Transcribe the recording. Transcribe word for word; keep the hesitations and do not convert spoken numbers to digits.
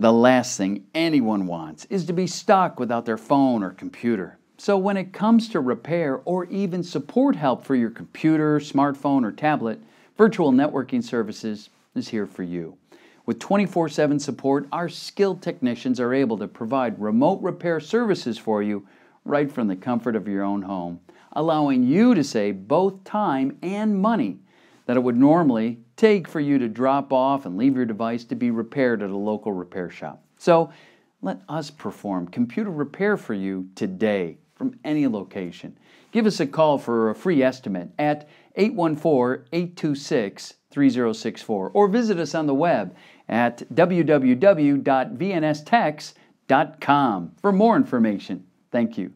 The last thing anyone wants is to be stuck without their phone or computer. So when it comes to repair or even support help for your computer, smartphone, or tablet, Virtual Networking Services is here for you. With twenty-four seven support, our skilled technicians are able to provide remote repair services for you right from the comfort of your own home, allowing you to save both time and money that it would normally take for you to drop off and leave your device to be repaired at a local repair shop. So let us perform computer repair for you today from any location. Give us a call for a free estimate at eight one four, eight two six, three zero six four or visit us on the web at w w w dot v n s techs dot com for more information. Thank you.